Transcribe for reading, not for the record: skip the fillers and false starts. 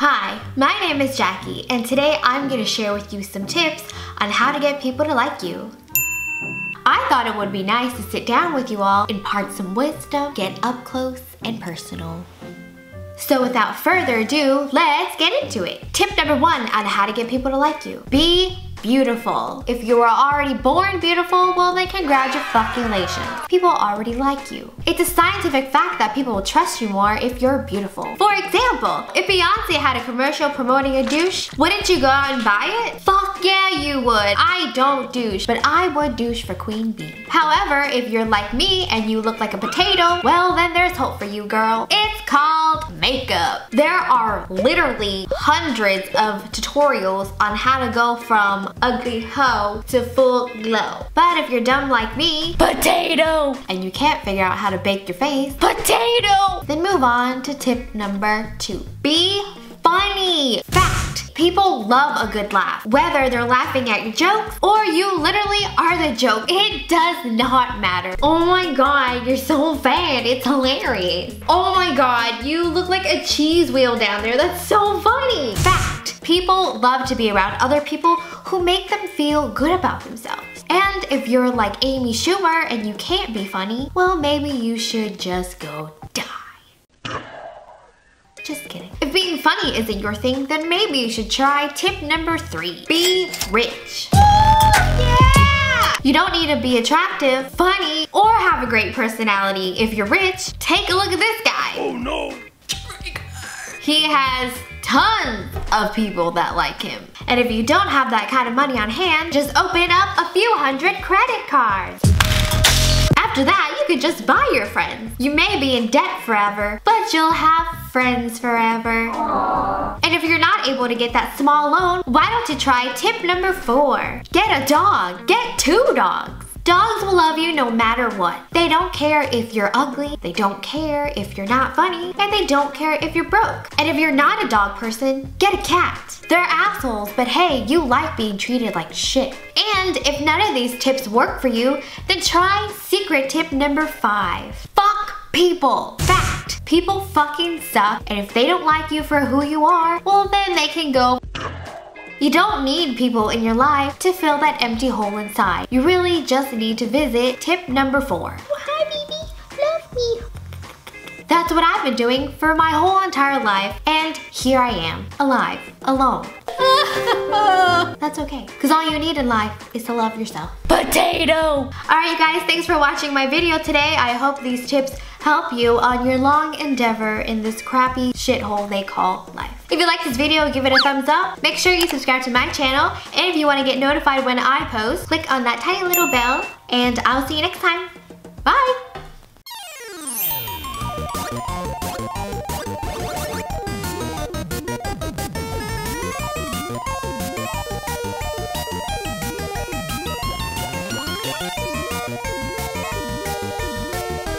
Hi, my name is Jackie, and today I'm going to share with you some tips on how to get people to like you. I thought it would be nice to sit down with you all, impart some wisdom, get up close and personal. So without further ado, let's get into it. Tip number one on how to get people to like you. Be beautiful. If you are already born beautiful, well then congratulations. People already like you. It's a scientific fact that people will trust you more if you're beautiful. For example, if Beyoncé had a commercial promoting a douche, wouldn't you go out and buy it? Fuck yeah you would. I don't douche, but I would douche for Queen Bee. However, if you're like me and you look like a potato, well then there's hope for you, girl. It's called makeup. There are literally hundreds of tutorials on how to go from ugly hoe to full glow. But if you're dumb like me, potato, and you can't figure out how to bake your face, potato, then move on to tip number two. Be funny. Fact, people love a good laugh. Whether they're laughing at your jokes or you literally are the joke, it does not matter. Oh my god, you're so fat, it's hilarious. Oh my god, you look like a cheese wheel down there, that's so funny. Fact, people love to be around other people who make them feel good about themselves. And if you're like Amy Schumer and you can't be funny, well maybe you should just go die. Just kidding. If being funny isn't your thing, then maybe you should try tip number three. Be rich. Ooh, yeah! You don't need to be attractive, funny, or have a great personality. If you're rich, take a look at this guy. Oh no. He has tons of people that like him. And if you don't have that kind of money on hand, just open up a few hundred credit cards. After that, you could just buy your friends. You may be in debt forever, but you'll have friends forever. Aww. And if you're not able to get that small loan, why don't you try tip number four? Get a dog. Get two dogs. Dogs will love you no matter what. They don't care if you're ugly, they don't care if you're not funny, and they don't care if you're broke. And if you're not a dog person, get a cat. They're assholes, but hey, you like being treated like shit. And if none of these tips work for you, then try secret tip number five. Fuck people. Fact, people fucking suck, and if they don't like you for who you are, well then they can go. You don't need people in your life to fill that empty hole inside. You really just need to visit tip number four. Oh, hi, baby. Love me. That's what I've been doing for my whole entire life. And here I am, alive, alone. That's okay, because all you need in life is to love yourself. Potato! Alright, guys, thanks for watching my video today. I hope these tips help you on your long endeavor in this crappy shithole they call life. If you like this video, give it a thumbs up. Make sure you subscribe to my channel. And if you want to get notified when I post, click on that tiny little bell. And I'll see you next time. Bye!